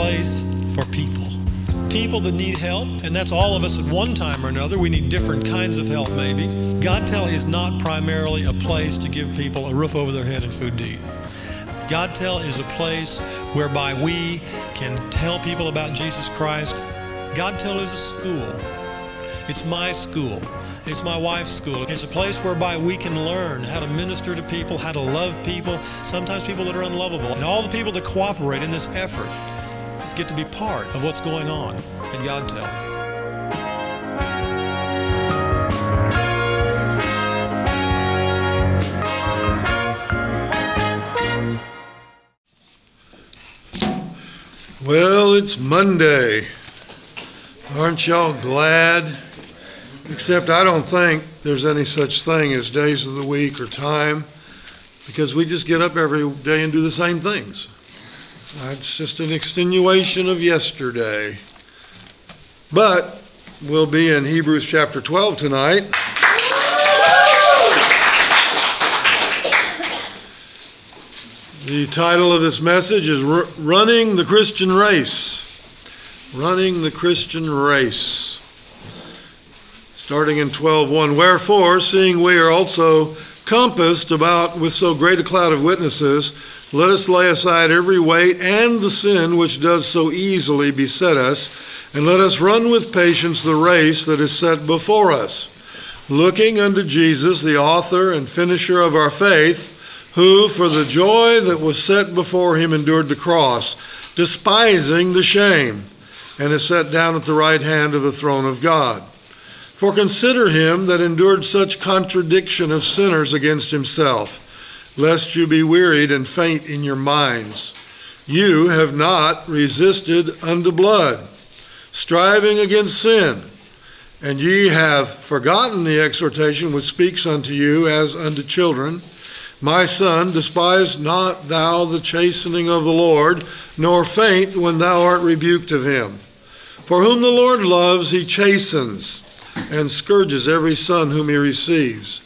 place for people. People that need help, and that's all of us at one time or another. We need different kinds of help maybe. GODTEL is not primarily a place to give people a roof over their head and food to eat. GODTEL is a place whereby we can tell people about Jesus Christ. GODTEL is a school. It's my school. It's my wife's school. It's a place whereby we can learn how to minister to people, how to love people, sometimes people that are unlovable. And all the people that cooperate in this effort get to be part of what's going on at GODTEL. Well, it's Monday. Aren't y'all glad? Except I don't think there's any such thing as days of the week or time, because we just get up every day and do the same things. It's just an extenuation of yesterday. But we'll be in Hebrews chapter 12 tonight. The title of this message is Running the Christian Race. Running the Christian Race. Starting in 12:1, wherefore, seeing we are also compassed about with so great a cloud of witnesses, let us lay aside every weight and the sin which does so easily beset us, and let us run with patience the race that is set before us, looking unto Jesus, the author and finisher of our faith, who for the joy that was set before him endured the cross, despising the shame, and is set down at the right hand of the throne of God. For consider him that endured such contradiction of sinners against himself, lest you be wearied and faint in your minds. You have not resisted unto blood, striving against sin, and ye have forgotten the exhortation which speaks unto you as unto children. My son, despise not thou the chastening of the Lord, nor faint when thou art rebuked of him. For whom the Lord loves, he chastens, and scourges every son whom he receives.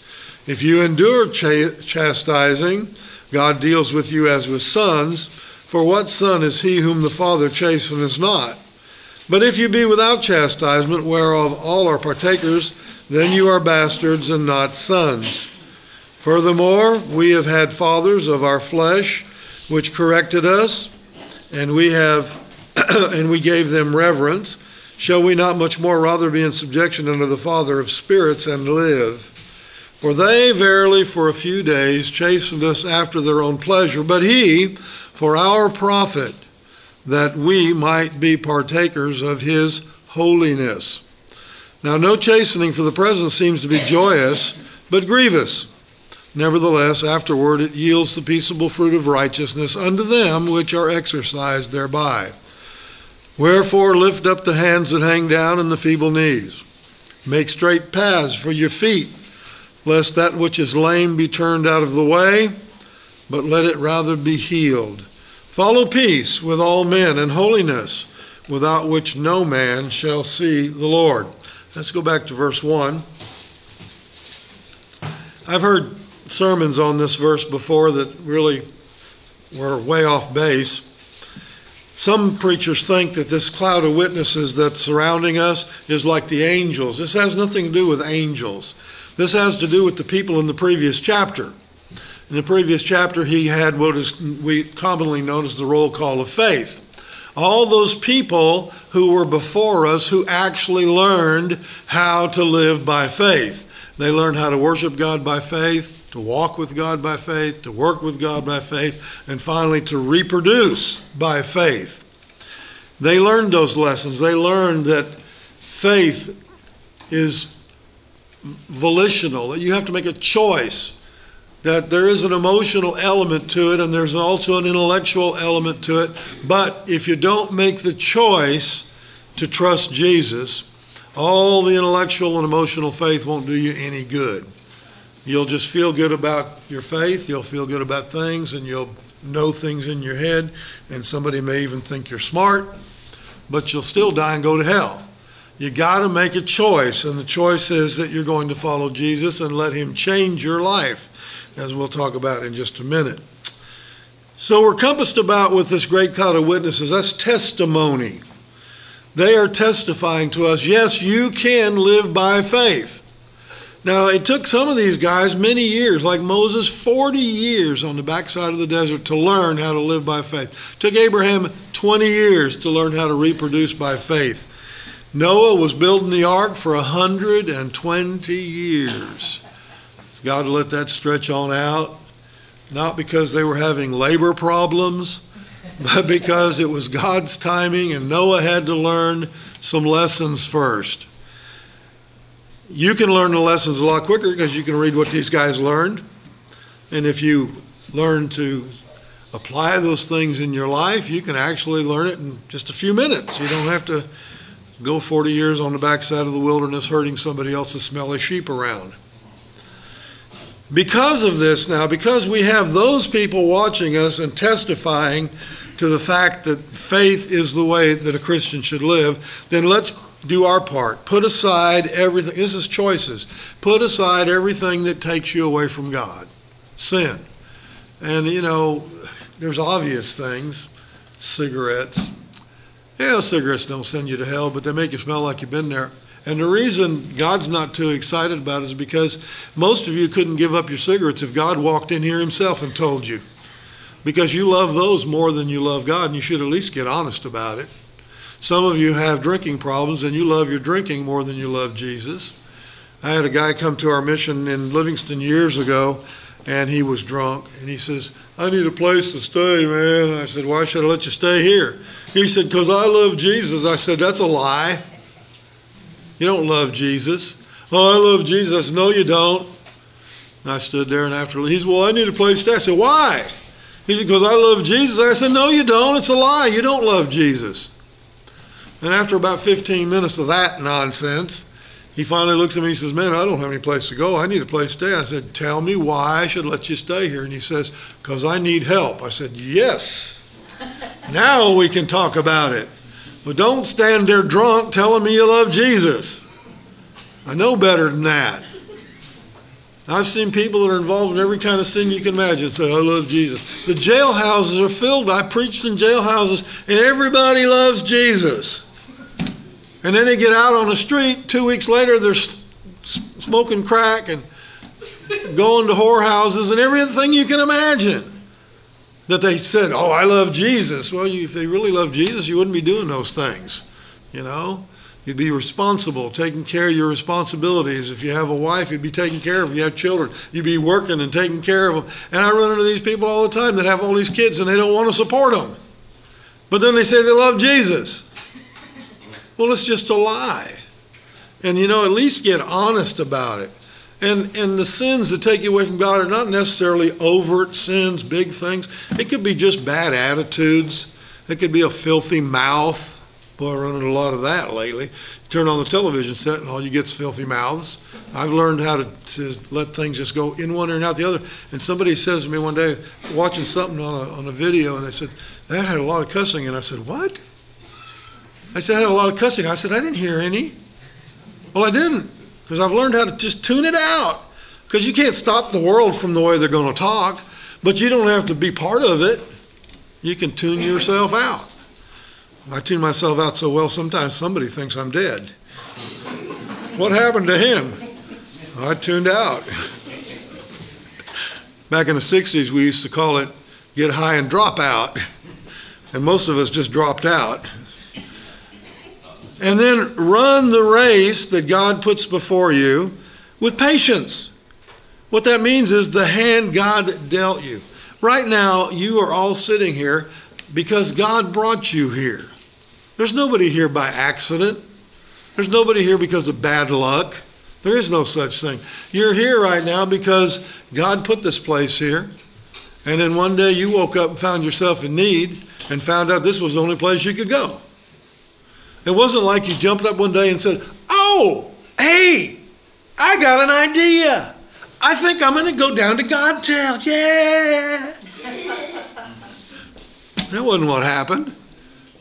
If you endure chastising, God deals with you as with sons. For what son is he whom the Father chasteneth not? But if you be without chastisement, whereof all are partakers, then you are bastards and not sons. Furthermore, we have had fathers of our flesh, which corrected us, and we gave them reverence. Shall we not much more rather be in subjection unto the Father of spirits and live? For they verily for a few days chastened us after their own pleasure, but he for our profit, that we might be partakers of his holiness. Now no chastening for the present seems to be joyous, but grievous. Nevertheless, afterward it yields the peaceable fruit of righteousness unto them which are exercised thereby. Wherefore lift up the hands that hang down and the feeble knees. Make straight paths for your feet, lest that which is lame be turned out of the way, but let it rather be healed. Follow peace with all men and holiness, without which no man shall see the Lord. Let's go back to verse 1. I've heard sermons on this verse before that really were way off base. Some preachers think that this cloud of witnesses that's surrounding us is like the angels. This has nothing to do with angels. This has to do with the people in the previous chapter. In the previous chapter, he had what is we commonly known as the roll call of faith. All those people who were before us who actually learned how to live by faith. They learned how to worship God by faith, to walk with God by faith, to work with God by faith, and finally to reproduce by faith. They learned those lessons. They learned that faith is volitional, that you have to make a choice, that there is an emotional element to it and there's also an intellectual element to it. But if you don't make the choice to trust Jesus, all the intellectual and emotional faith won't do you any good. You'll just feel good about your faith, you'll feel good about things, and you'll know things in your head, and somebody may even think you're smart, but you'll still die and go to hell. You got to make a choice, and the choice is that you're going to follow Jesus and let him change your life, as we'll talk about in just a minute. So we're compassed about with this great cloud of witnesses. That's testimony. They are testifying to us, yes, you can live by faith. Now, it took some of these guys many years, like Moses, 40 years on the backside of the desert to learn how to live by faith. It took Abraham 20 years to learn how to reproduce by faith. Noah was building the ark for 120 years. God let that stretch on out, not because they were having labor problems, but because it was God's timing and Noah had to learn some lessons first. You can learn the lessons a lot quicker because you can read what these guys learned. And if you learn to apply those things in your life, you can actually learn it in just a few minutes. You don't have to go 40 years on the backside of the wilderness herding somebody else's smelly sheep around. Because of this now, because we have those people watching us and testifying to the fact that faith is the way that a Christian should live, then let's do our part. Put aside everything. This is choices. Put aside everything that takes you away from God. Sin. And, you know, there's obvious things. Cigarettes. Yeah, cigarettes don't send you to hell, but they make you smell like you've been there. And the reason God's not too excited about it is because most of you couldn't give up your cigarettes if God walked in here himself and told you. Because you love those more than you love God, and you should at least get honest about it. Some of you have drinking problems, and you love your drinking more than you love Jesus. I had a guy come to our mission in Livingston years ago, and he was drunk. And he says, I need a place to stay, man. And I said, why should I let you stay here? He said, because I love Jesus. I said, that's a lie. You don't love Jesus. Oh, I love Jesus. I said, no, you don't. And I stood there, and after, he said, well, I need a place to stay. I said, why? He said, because I love Jesus. I said, no, you don't. It's a lie. You don't love Jesus. And after about 15 minutes of that nonsense, he finally looks at me and says, man, I don't have any place to go. I need a place to stay. I said, tell me why I should let you stay here. And he says, because I need help. I said, yes. Now we can talk about it. But don't stand there drunk telling me you love Jesus. I know better than that. I've seen people that are involved in every kind of sin you can imagine say, I love Jesus. The jailhouses are filled. I preached in jailhouses, and everybody loves Jesus. And then they get out on the street. 2 weeks later, they're smoking crack and going to whorehouses and everything you can imagine. That they said, oh, I love Jesus. Well, if they really loved Jesus, you wouldn't be doing those things. You know, you'd be responsible, taking care of your responsibilities. If you have a wife, you'd be taking care of them. If you have children, you'd be working and taking care of them. And I run into these people all the time that have all these kids and they don't want to support them. But then they say they love Jesus. Well, it's just a lie. And, you know, at least get honest about it. And the sins that take you away from God are not necessarily overt sins, big things. It could be just bad attitudes. It could be a filthy mouth. Boy, I run into a lot of that lately. You turn on the television set and all you get is filthy mouths. I've learned how to let things just go in one ear and out the other. And somebody says to me one day, watching something on a video, and they said, that had a lot of cussing. And I said, what? I said, I had a lot of cussing. I said, I didn't hear any. Well, I didn't. Because I've learned how to just tune it out. Because you can't stop the world from the way they're going to talk, but you don't have to be part of it. You can tune yourself out. I tune myself out so well sometimes somebody thinks I'm dead. What happened to him? I tuned out. Back in the 60s, we used to call it get high and drop out. And most of us just dropped out. And then run the race that God puts before you with patience. What that means is the hand God dealt you. Right now, you are all sitting here because God brought you here. There's nobody here by accident. There's nobody here because of bad luck. There is no such thing. You're here right now because God put this place here. And then one day you woke up and found yourself in need and found out this was the only place you could go. It wasn't like you jumped up one day and said, oh, hey, I got an idea. I think I'm going to go down to GodTel. Yeah. That wasn't what happened.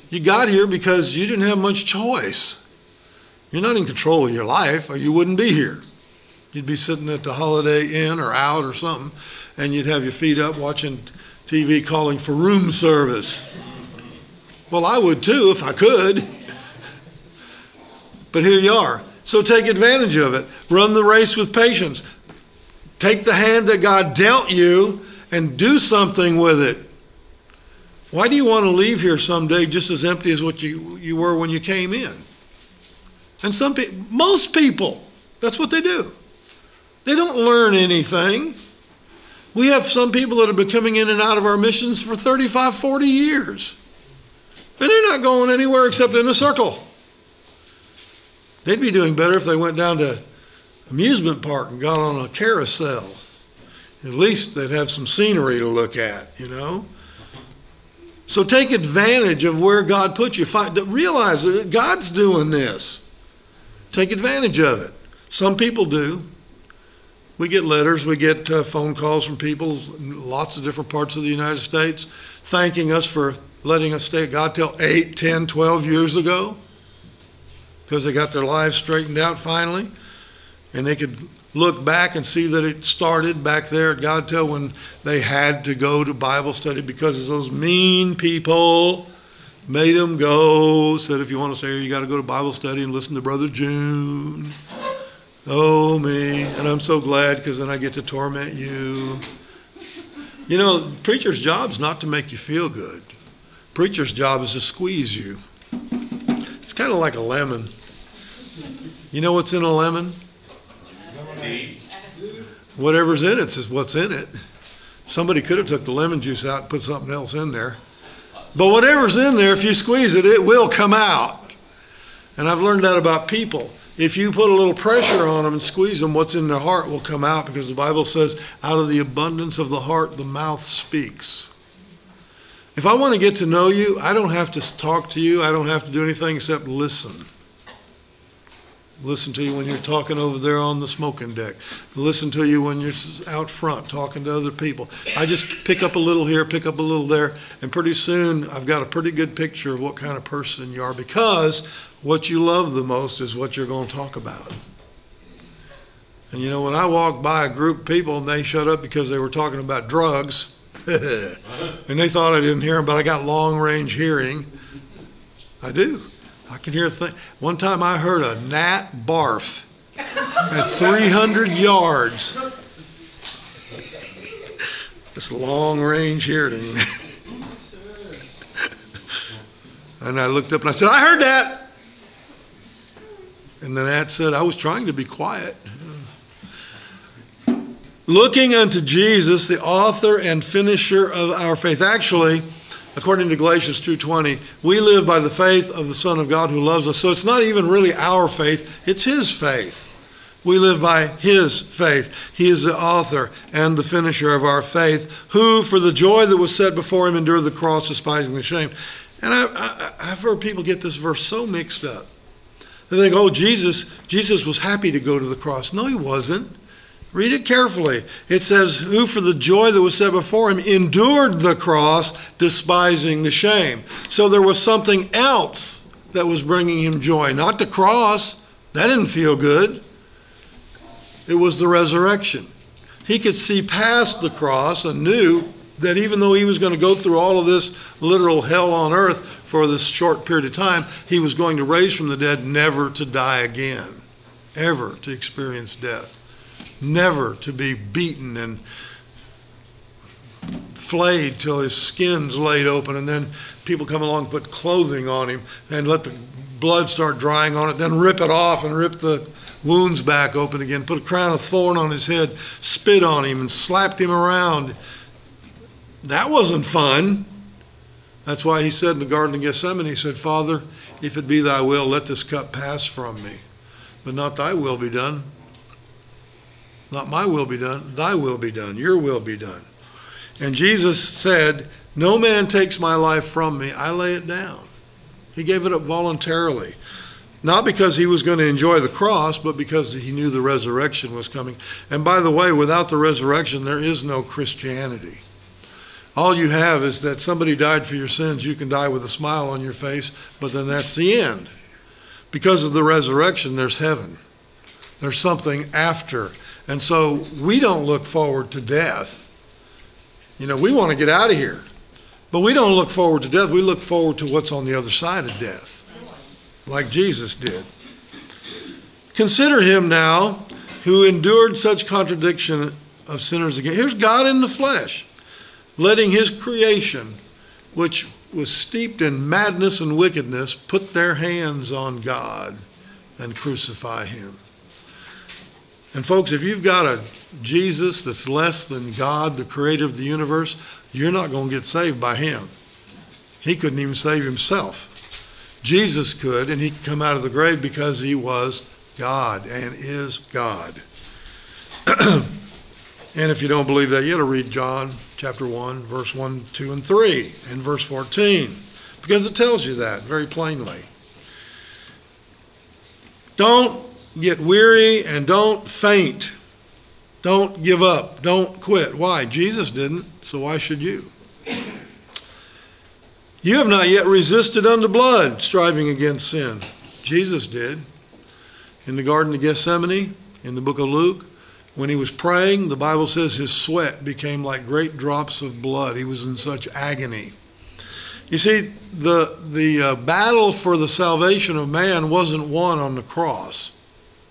You got here because you didn't have much choice. You're not in control of your life or you wouldn't be here. You'd be sitting at the Holiday Inn or out or something, and you'd have your feet up watching TV calling for room service. Well, I would too if I could. But here you are. So take advantage of it. Run the race with patience. Take the hand that God dealt you and do something with it. Why do you want to leave here someday just as empty as what you were when you came in? And most people, that's what they do. They don't learn anything. We have some people that have been coming in and out of our missions for 35, 40 years. And they're not going anywhere except in a circle. They'd be doing better if they went down to amusement park and got on a carousel. At least they'd have some scenery to look at, you know. So take advantage of where God put you. Realize that God's doing this. Take advantage of it. Some people do. We get letters, we get phone calls from people in lots of different parts of the United States thanking us for letting us stay at GODTEL 8, 10, 12 years ago because they got their lives straightened out finally. And they could look back and see that it started back there at GODTEL when they had to go to Bible study because those mean people made them go, said if you want to stay here, you got to go to Bible study and listen to Brother June. Oh, me. And I'm so glad because then I get to torment you. You know, preacher's job is not to make you feel good. Preacher's job is to squeeze you. It's kind of like a lemon. You know what's in a lemon? Whatever's in it is what's in it. Somebody could have took the lemon juice out and put something else in there. But whatever's in there, if you squeeze it, it will come out. And I've learned that about people. If you put a little pressure on them and squeeze them, what's in their heart will come out because the Bible says, out of the abundance of the heart, the mouth speaks. If I want to get to know you, I don't have to talk to you. I don't have to do anything except listen. Listen to you when you're talking over there on the smoking deck. Listen to you when you're out front talking to other people. I just pick up a little here, pick up a little there, and pretty soon I've got a pretty good picture of what kind of person you are because what you love the most is what you're going to talk about. And you know, when I walk by a group of people and they shut up because they were talking about drugs, and they thought I didn't hear them, but I got long-range hearing. I do. I can hear things. One time I heard a gnat barf at 300 yards. It's long range hearing. And I looked up and I said, I heard that. And the gnat said, I was trying to be quiet. Looking unto Jesus, the author and finisher of our faith. Actually, according to Galatians 2:20, we live by the faith of the Son of God who loves us. So it's not even really our faith, it's His faith. We live by His faith. He is the author and the finisher of our faith, who for the joy that was set before Him endured the cross, despising the shame. And I've heard people get this verse so mixed up. They think, oh, Jesus was happy to go to the cross. No, He wasn't. Read it carefully. It says, who for the joy that was set before Him endured the cross, despising the shame. So there was something else that was bringing Him joy. Not the cross. That didn't feel good. It was the resurrection. He could see past the cross and knew that even though He was going to go through all of this literal hell on earth for this short period of time, He was going to raise from the dead, never to die again, ever to experience death. Never to be beaten and flayed till his skin's laid open, and then people come along and put clothing on him and let the blood start drying on it, then rip it off and rip the wounds back open again, put a crown of thorn on his head, spit on him and slapped him around. That wasn't fun. That's why he said in the Garden of Gethsemane, he said, Father, if it be thy will, let this cup pass from me, but not thy will be done. Not my will be done, thy will be done, your will be done. And Jesus said, no man takes my life from me, I lay it down. He gave it up voluntarily. Not because he was going to enjoy the cross, but because he knew the resurrection was coming. And by the way, without the resurrection, there is no Christianity. All you have is that somebody died for your sins, you can die with a smile on your face, but then that's the end. Because of the resurrection, there's heaven. There's something after. And so we don't look forward to death. You know, we want to get out of here. But we don't look forward to death. We look forward to what's on the other side of death, like Jesus did. Consider him now who endured such contradiction of sinners again. Here's God in the flesh, letting his creation, which was steeped in madness and wickedness, put their hands on God and crucify him. And folks, if you've got a Jesus that's less than God, the creator of the universe, you're not going to get saved by him. He couldn't even save himself. Jesus could, and he could come out of the grave because he was God and is God. And if you don't believe that, you ought to read John chapter 1, verse 1, 2, and 3, and verse 14, because it tells you that very plainly. Don't get weary and don't faint. Don't give up. Don't quit. Why? Jesus didn't, so why should you? You have not yet resisted unto blood, striving against sin. Jesus did. In the Garden of Gethsemane, in the book of Luke, when he was praying, the Bible says his sweat became like great drops of blood. He was in such agony. You see, the battle for the salvation of man wasn't won on the cross.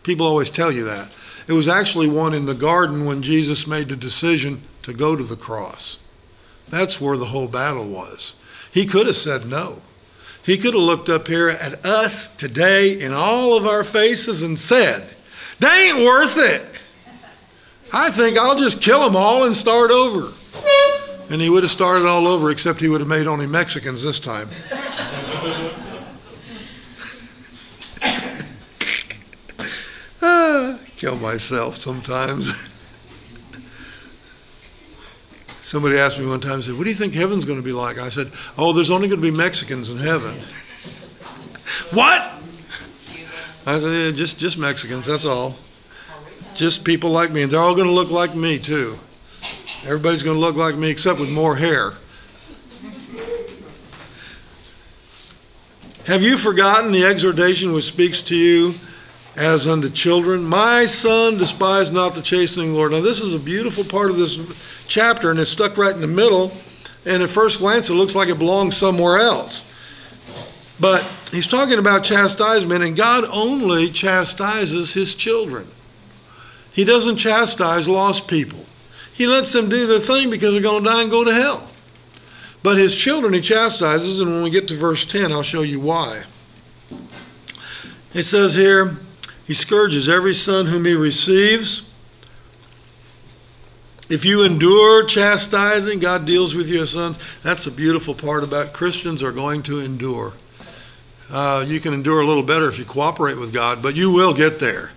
People always tell you that. It was actually won in the garden when Jesus made the decision to go to the cross. That's where the whole battle was. He could have said no. He could have looked up here at us today in all of our faces and said, "They ain't worth it. I think I'll just kill them all and start over." And he would have started all over, except he would have made only Mexicans this time. Kill myself sometimes. Somebody asked me one time, said, "What do you think heaven's going to be like?" I said, "Oh, there's only going to be Mexicans in heaven." What? I said, "Yeah, just Mexicans, that's all. Just people like me, and they're all going to look like me too. Everybody's going to look like me except with more hair." Have you forgotten the exhortation which speaks to you as unto children? My son, despise not the chastening, Lord. Now this is a beautiful part of this chapter, and it's stuck right in the middle, and at first glance it looks like it belongs somewhere else. But he's talking about chastisement, and God only chastises his children. He doesn't chastise lost people. He lets them do their thing because they're going to die and go to hell. But his children he chastises, and when we get to verse 10, I'll show you why. It says here, he scourges every son whom he receives. If you endure chastising, God deals with you as sons. That's the beautiful part about Christians are going to endure. You can endure a little better if you cooperate with God, but you will get there.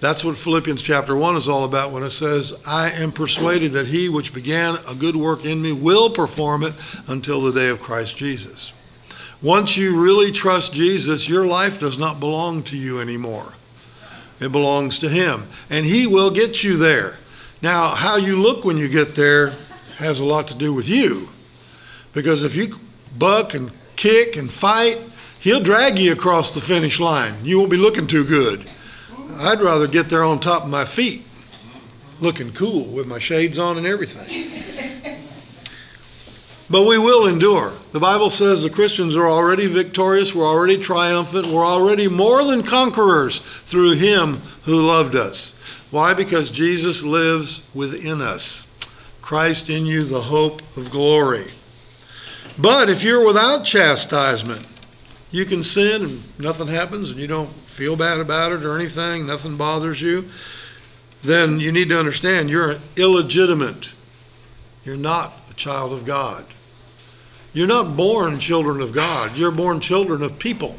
That's what Philippians chapter 1 is all about when it says, "I am persuaded that he which began a good work in me will perform it until the day of Christ Jesus." Once you really trust Jesus, your life does not belong to you anymore. It belongs to him. And he will get you there. Now, how you look when you get there has a lot to do with you. Because if you buck and kick and fight, he'll drag you across the finish line. You won't be looking too good. I'd rather get there on top of my feet, looking cool with my shades on and everything. But we will endure. The Bible says the Christians are already victorious. We're already triumphant. We're already more than conquerors through him who loved us. Why? Because Jesus lives within us. Christ in you, the hope of glory. But if you're without chastisement, you can sin and nothing happens and you don't feel bad about it or anything, nothing bothers you, then you need to understand you're illegitimate. You're not a child of God. You're not born children of God. You're born children of people.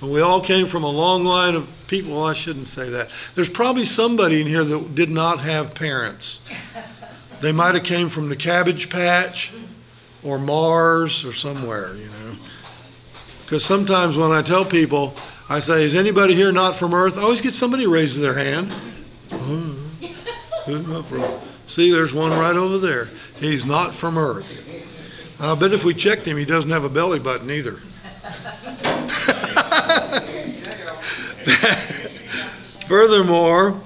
And we all came from a long line of people. Well, I shouldn't say that. There's probably somebody in here that did not have parents. They might have came from the Cabbage Patch or Mars or somewhere, you know. Because sometimes when I tell people, I say, "Is anybody here not from Earth?" I always get somebody raising their hand. Oh, who's not from Earth? See, there's one right over there. He's not from Earth. I bet if we checked him, he doesn't have a belly button either. Furthermore,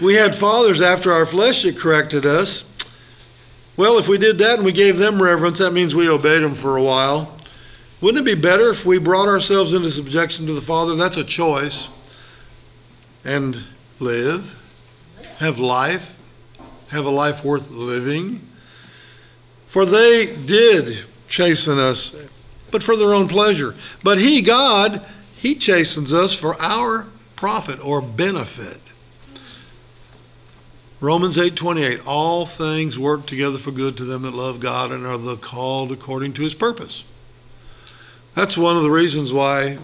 we had fathers after our flesh that corrected us. Well, if we did that and we gave them reverence, that means we obeyed them for a while. Wouldn't it be better if we brought ourselves into subjection to the Father? That's a choice. And live, have life, have a life worth living. For they did chasten us, but for their own pleasure. But he, God, he chastens us for our profit or benefit. Romans 8:28, all things work together for good to them that love God and are the called according to his purpose. That's one of the reasons why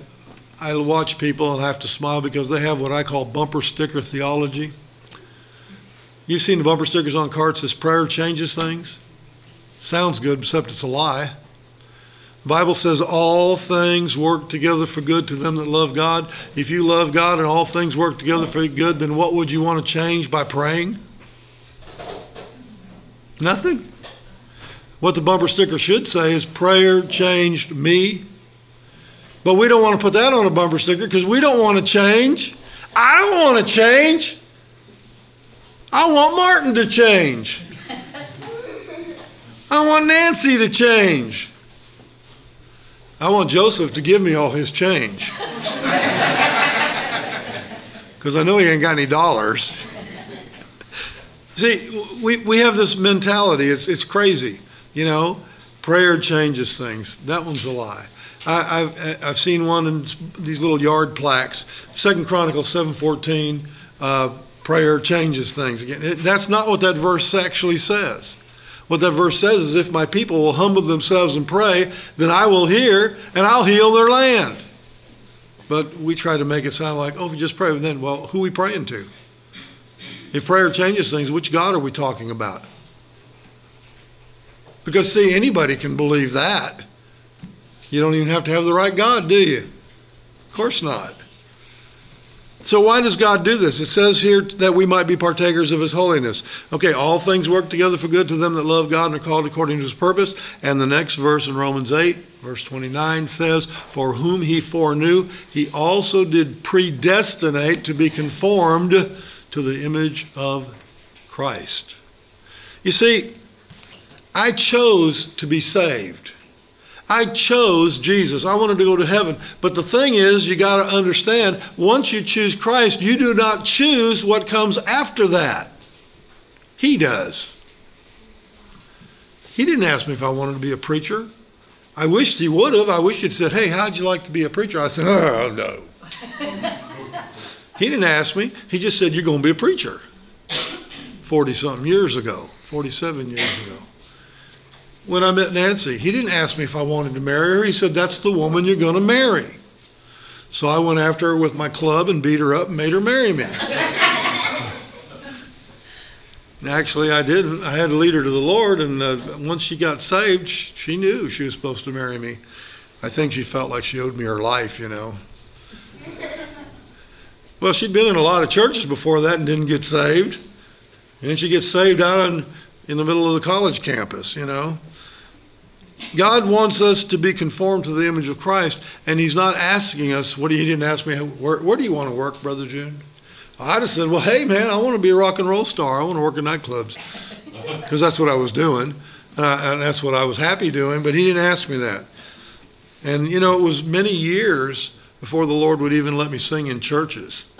I watch people and I have to smile, because they have what I call bumper sticker theology. You've seen the bumper stickers on carts that says prayer changes things. Sounds good, except it's a lie. The Bible says all things work together for good to them that love God. If you love God and all things work together for good, then what would you want to change by praying? Nothing. What the bumper sticker should say is prayer changed me. But we don't want to put that on a bumper sticker because we don't want to change. I don't want to change. I want Martin to change. I want Nancy to change. I want Joseph to give me all his change. Because I know he ain't got any dollars. See, we have this mentality. It's crazy. You know, prayer changes things. That one's a lie. I've seen one in these little yard plaques. Second Chronicles 7:14, prayer changes things. Again, that's not what that verse actually says. What that verse says is, if my people will humble themselves and pray, then I will hear and I'll heal their land. But we try to make it sound like, oh, if we just pray, then, well, who are we praying to? If prayer changes things, which God are we talking about? Because, see, anybody can believe that. You don't even have to have the right God, do you? Of course not. So why does God do this? It says here that we might be partakers of his holiness. Okay, all things work together for good to them that love God and are called according to his purpose. And the next verse in Romans 8, verse 29 says, for whom he foreknew, he also did predestinate to be conformed to the image of Christ. You see, I chose to be saved. I chose Jesus. I wanted to go to heaven. But the thing is, you got to understand, once you choose Christ, you do not choose what comes after that. He does. He didn't ask me if I wanted to be a preacher. I wished he would have. I wish he'd said, hey, how'd you like to be a preacher? I said, oh, no. He didn't ask me. He just said, you're going to be a preacher. 40-something years ago, 47 years ago. When I met Nancy, he didn't ask me if I wanted to marry her. He said, that's the woman you're going to marry. So I went after her with my club and beat her up and made her marry me. And actually, I didn't. I had to lead her to the Lord. And once she got saved, she knew she was supposed to marry me. I think she felt like she owed me her life, you know. Well, she'd been in a lot of churches before that and didn't get saved. And then she gets saved out in the middle of the college campus, you know. God wants us to be conformed to the image of Christ, and he's not asking us, he didn't ask me, where do you want to work, Brother June? I just said, well, hey, man, I want to be a rock and roll star. I want to work in nightclubs, because that's what I was doing, and that's what I was happy doing, but he didn't ask me that. And, you know, it was many years before the Lord would even let me sing in churches.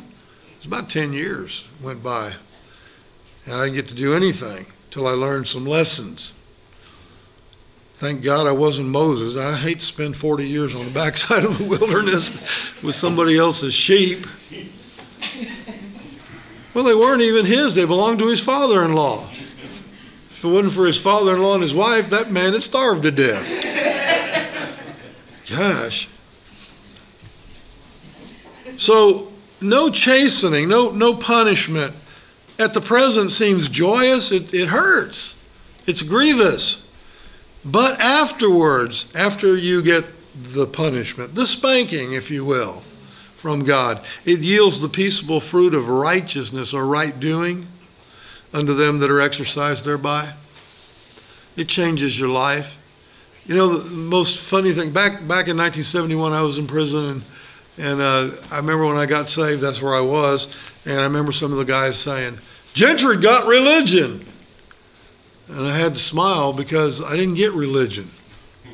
It was about 10 years went by, and I didn't get to do anything till I learned some lessons. Thank God I wasn't Moses. I hate to spend 40 years on the backside of the wilderness with somebody else's sheep. Well, they weren't even his. They belonged to his father-in-law. If it wasn't for his father-in-law and his wife, that man had starved to death. Gosh. So no chastening, no punishment. At the present seems joyous. It hurts. It's grievous. But afterwards, after you get the punishment, the spanking, if you will, from God, it yields the peaceable fruit of righteousness or right doing unto them that are exercised thereby. It changes your life. You know, the most funny thing, back in 1971, I was in prison, and I remember when I got saved, that's where I was, and I remember some of the guys saying, Gentry got religion. And I had to smile because I didn't get religion.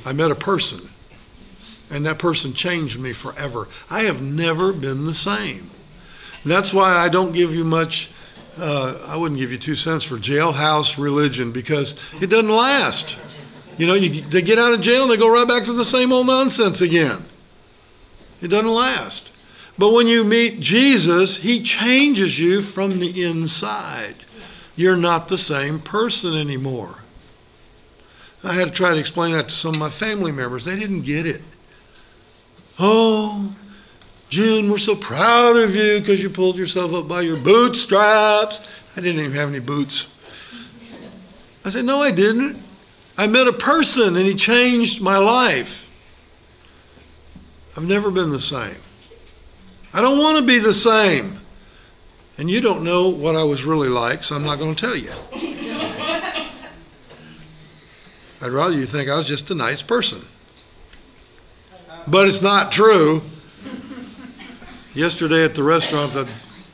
I met a person, and that person changed me forever. I have never been the same. And that's why I don't give you much, I wouldn't give you 2 cents for jailhouse religion, because it doesn't last. You know, they get out of jail and they go right back to the same old nonsense again. It doesn't last. But when you meet Jesus, he changes you from the inside. You're not the same person anymore. I had to try to explain that to some of my family members. They didn't get it. Oh, June, we're so proud of you because you pulled yourself up by your bootstraps. I didn't even have any boots. I said, no, I didn't. I met a person and he changed my life. I've never been the same. I don't want to be the same. And you don't know what I was really like, so I'm not going to tell you. I'd rather you think I was just a nice person. But it's not true. Yesterday at the restaurant, the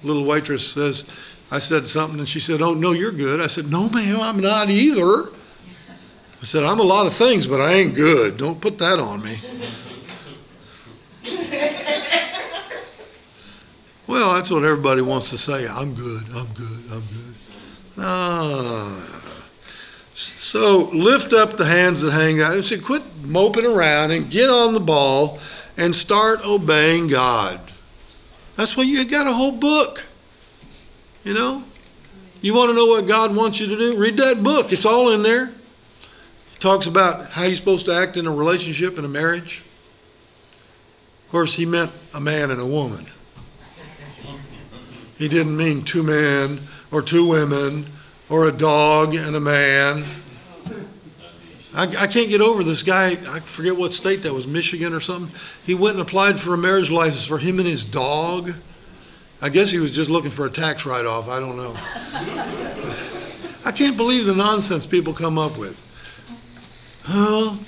little waitress says, I said something, and she said, oh, no, you're good. I said, no, ma'am, I'm not either. I said, I'm a lot of things, but I ain't good. Don't put that on me. Well, that's what everybody wants to say. I'm good, I'm good, I'm good. Ah. So lift up the hands that hang out. So quit moping around and get on the ball and start obeying God. That's why you got a whole book. You know? You want to know what God wants you to do? Read that book. It's all in there. It talks about how you're supposed to act in a relationship, in a marriage. Of course, he meant a man and a woman. He didn't mean two men or two women or a dog and a man. I can't get over this guy. I forget what state that was, Michigan or something. He went and applied for a marriage license for him and his dog. I guess he was just looking for a tax write-off. I don't know. I can't believe the nonsense people come up with. Well,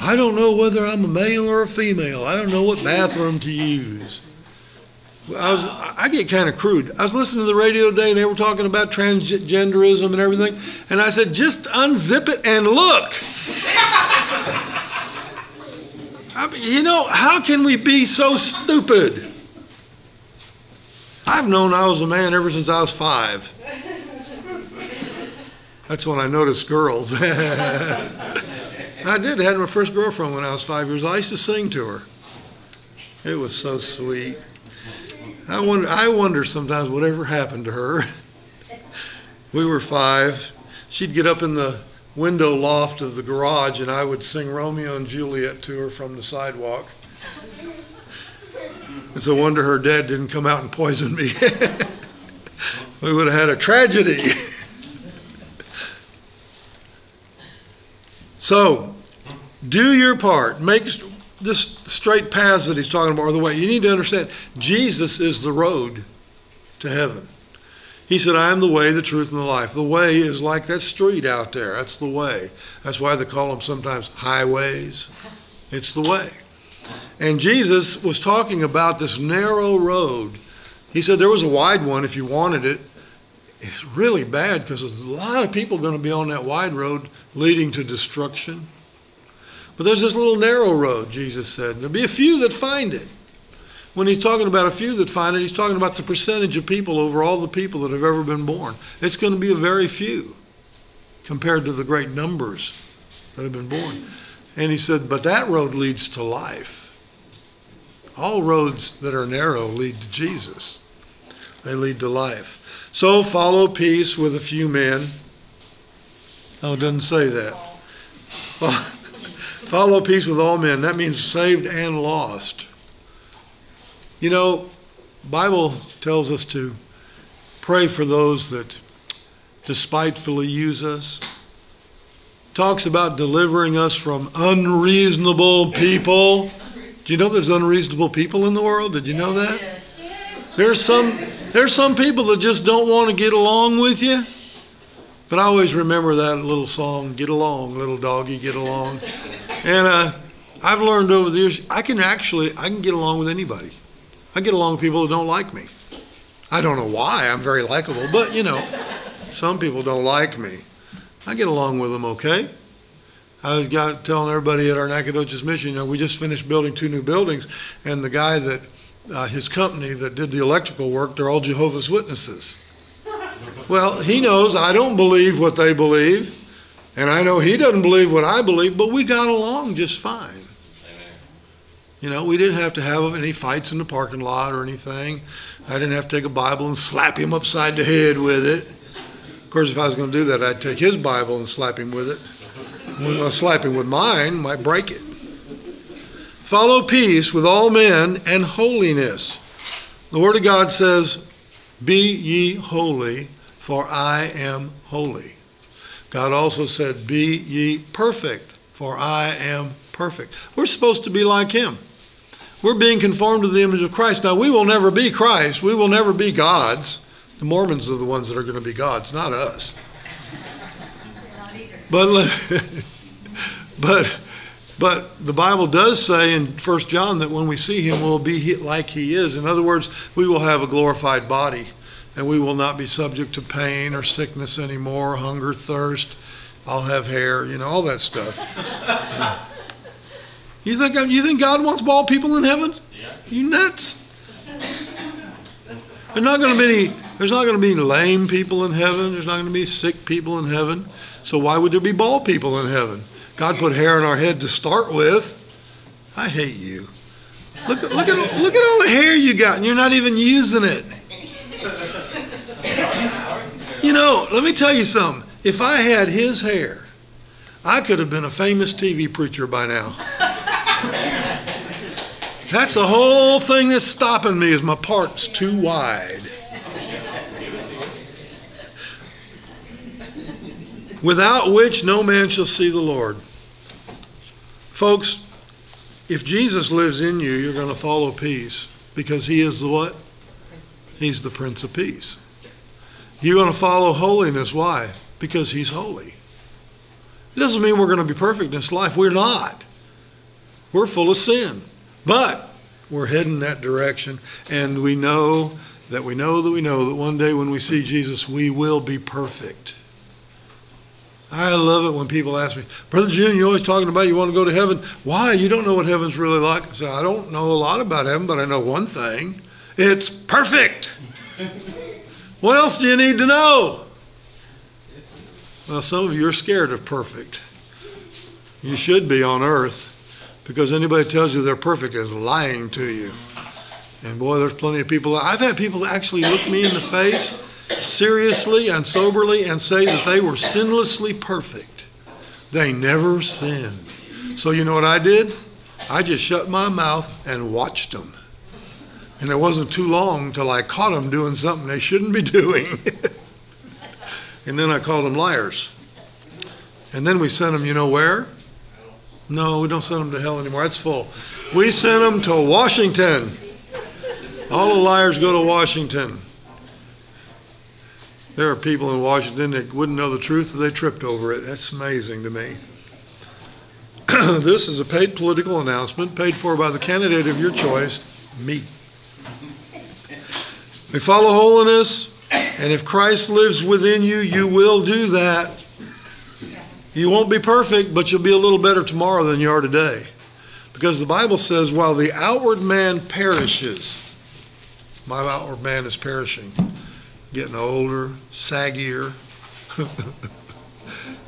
I don't know whether I'm a male or a female. I don't know what bathroom to use. I get kind of crude. I was listening to the radio today, and they were talking about transgenderism and everything. And I said, just unzip it and look. I mean, you know, how can we be so stupid? I've known I was a man ever since I was 5. That's when I noticed girls. I did. I had my first girlfriend when I was 5 years old. I used to sing to her. It was so sweet. I wonder sometimes whatever happened to her. We were 5. She'd get up in the window loft of the garage, and I would sing Romeo and Juliet to her from the sidewalk. It's a wonder her dad didn't come out and poison me. We would have had a tragedy. So, do your part. Make this straight paths that he's talking about are the way. You need to understand, Jesus is the road to heaven. He said, I am the way, the truth, and the life. The way is like that street out there. That's the way. That's why they call them sometimes highways. It's the way. And Jesus was talking about this narrow road. He said there was a wide one if you wanted it. It's really bad because there's a lot of people going to be on that wide road leading to destruction. But there's this little narrow road, Jesus said, and there'll be a few that find it. When he's talking about a few that find it, he's talking about the percentage of people over all the people that have ever been born. It's going to be a very few compared to the great numbers that have been born. And he said, but that road leads to life. All roads that are narrow lead to Jesus. They lead to life. So follow peace with a few men. No, it doesn't say that. Follow peace with all men. That means saved and lost. You know, the Bible tells us to pray for those that despitefully use us. It talks about delivering us from unreasonable people. Do you know there's unreasonable people in the world? Did you know that? There's some people that just don't want to get along with you. But I always remember that little song, Get Along, Little Doggy, Get Along. And I've learned over the years, I can get along with anybody. I get along with people who don't like me. I don't know why, I'm very likable, but you know, some people don't like me. I get along with them okay. I was telling everybody at our Nacogdoches mission, you know, we just finished building 2 new buildings, and the guy that, his company that did the electrical work, they're all Jehovah's Witnesses. Well, he knows I don't believe what they believe, and I know he doesn't believe what I believe, but we got along just fine. Amen. You know, we didn't have to have any fights in the parking lot or anything. I didn't have to take a Bible and slap him upside the head with it. Of course, if I was going to do that, I'd take his Bible and slap him with it. When I slap him with mine, might break it. Follow peace with all men and holiness. The Word of God says, "Be ye holy, for I am holy." God also said, "Be ye perfect, for I am perfect." We're supposed to be like Him. We're being conformed to the image of Christ. Now, we will never be Christ. We will never be gods. The Mormons are the ones that are going to be gods, not us. But the Bible does say in 1 John that when we see Him, we'll be like He is. In other words, we will have a glorified body, and we will not be subject to pain or sickness anymore, hunger, thirst. I'll have hair, you know, all that stuff. You think God wants bald people in heaven? Yeah. You nuts? There's not going to be lame people in heaven. There's not going to be sick people in heaven. So why would there be bald people in heaven? God put hair on our head to start with. I hate you. Look at all the hair you got, and you're not even using it. You know, let me tell you something. If I had his hair, I could have been a famous TV preacher by now. That's the whole thing that's stopping me, is my part's too wide. Without which no man shall see the Lord. Folks, if Jesus lives in you, you're going to follow peace, because he is the what? He's the Prince of Peace. You're going to follow holiness. Why? Because he's holy. It doesn't mean we're going to be perfect in this life. We're not. We're full of sin. But we're heading that direction, and we know that one day when we see Jesus, we will be perfect. I love it when people ask me, "Brother June, you're always talking about you want to go to heaven. Why? You don't know what heaven's really like." I say, "I don't know a lot about heaven, but I know one thing. It's perfect." What else do you need to know? Well, some of you are scared of perfect. You should be on earth, because anybody tells you they're perfect is lying to you. And boy, there's plenty of people. I've had people actually look me in the face seriously and soberly and say that they were sinlessly perfect. They never sinned. So you know what I did? I just shut my mouth and watched them. And it wasn't too long till I caught them doing something they shouldn't be doing. And then I called them liars. And then we sent them, you know where? No, we don't send them to hell anymore. That's full. We sent them to Washington. All the liars go to Washington. There are people in Washington that wouldn't know the truth if they tripped over it. That's amazing to me. This is a paid political announcement paid for by the candidate of your choice, me. We follow holiness, and if Christ lives within you, you will do that. You won't be perfect, but you'll be a little better tomorrow than you are today. Because the Bible says, while the outward man perishes, my outward man is perishing. Getting older, saggier.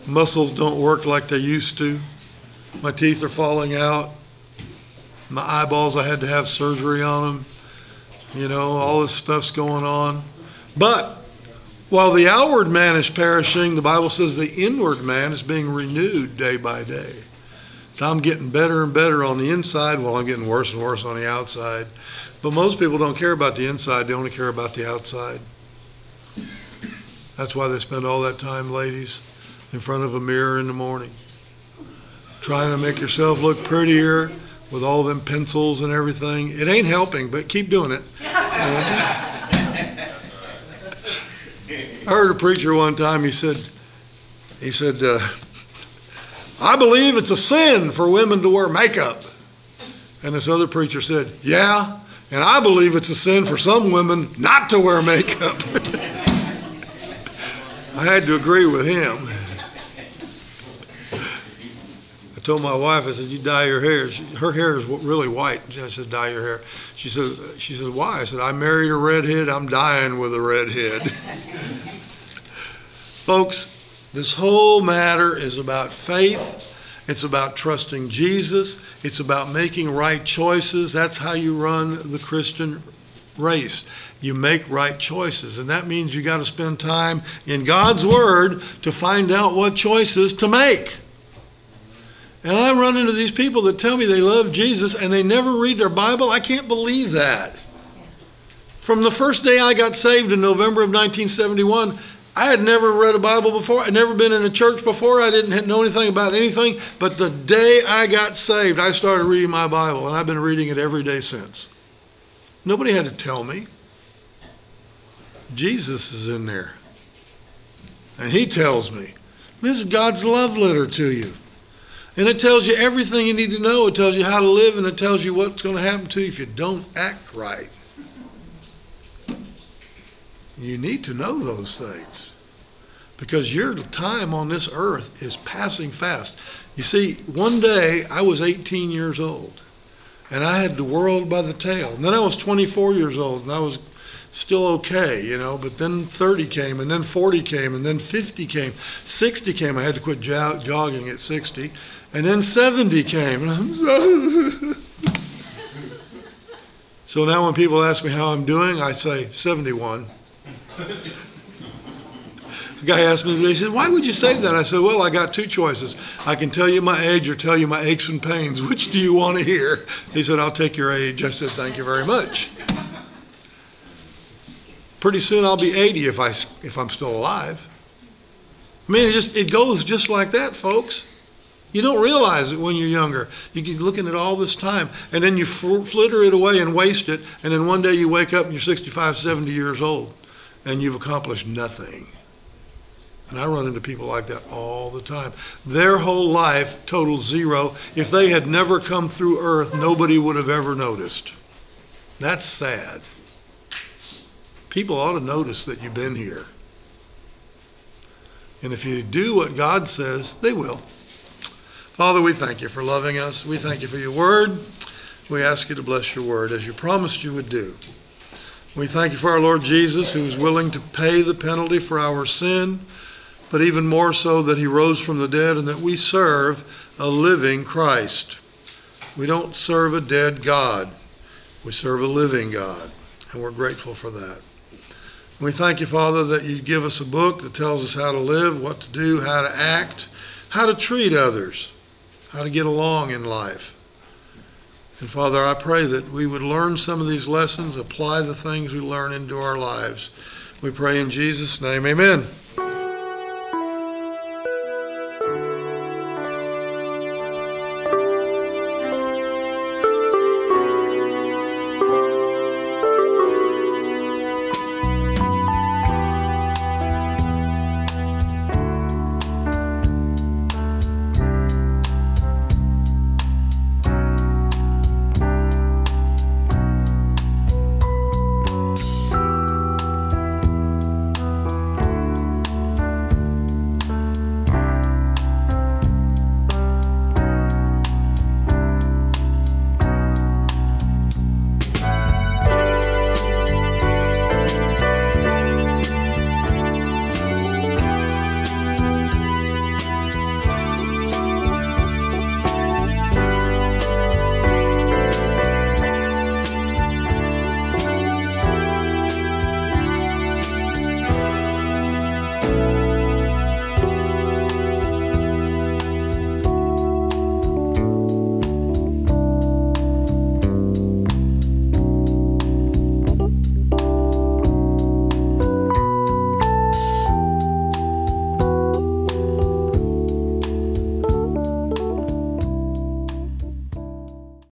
Muscles don't work like they used to. My teeth are falling out. My eyeballs, I had to have surgery on them. You know, all this stuff's going on. But while the outward man is perishing, the Bible says the inward man is being renewed day by day. So I'm getting better and better on the inside while I'm getting worse and worse on the outside. But most people don't care about the inside. They only care about the outside. That's why they spend all that time, ladies, in front of a mirror in the morning, trying to make yourself look prettier with all them pencils and everything. It ain't helping, but keep doing it. I heard a preacher one time, he said, "I believe it's a sin for women to wear makeup." And this other preacher said, "Yeah, and I believe it's a sin for some women not to wear makeup." I had to agree with him. told my wife, I said, you dye your hair. Her hair is really white. I said, dye your hair. She says, why? I said, I married a redhead. I'm dying with a redhead. Folks, this whole matter is about faith. It's about trusting Jesus. It's about making right choices. That's how you run the Christian race. You make right choices. And that means you got to spend time in God's Word to find out what choices to make. And I run into these people that tell me they love Jesus and they never read their Bible. I can't believe that. From the first day I got saved in November of 1971, I had never read a Bible before. I'd never been in a church before. I didn't know anything about anything. But the day I got saved, I started reading my Bible, and I've been reading it every day since. Nobody had to tell me. Jesus is in there. And he tells me, this is God's love letter to you. And it tells you everything you need to know. It tells you how to live, and it tells you what's going to happen to you if you don't act right. You need to know those things because your time on this earth is passing fast. You see, one day I was 18 years old and I had the world by the tail. And then I was 24 years old and I was still okay, you know, but then 30 came and then 40 came and then 50 came, 60 came. I had to quit jogging at 60 and then 70 came. And I'm so so now when people ask me how I'm doing, I say 71. A guy asked me today, he said, why would you say that? I said, well, I got two choices. I can tell you my age or tell you my aches and pains. Which do you want to hear? He said, I'll take your age. I said, thank you very much. Pretty soon I'll be 80 if I'm still alive. I mean, it goes just like that, folks. You don't realize it when you're younger. You keep looking at all this time, and then you flitter it away and waste it, and then one day you wake up and you're 65, 70 years old. And you've accomplished nothing. And I run into people like that all the time. Their whole life, total zero. If they had never come through earth, nobody would have ever noticed. That's sad. People ought to notice that you've been here. And if you do what God says, they will. Father, we thank you for loving us. We thank you for your word. We ask you to bless your word as you promised you would do. We thank you for our Lord Jesus, who is willing to pay the penalty for our sin, but even more so that he rose from the dead and that we serve a living Christ. We don't serve a dead God. We serve a living God, and we're grateful for that. We thank you, Father, that you give us a book that tells us how to live, what to do, how to act, how to treat others, how to get along in life. And Father, I pray that we would learn some of these lessons, apply the things we learn into our lives. We pray in Jesus' name, amen.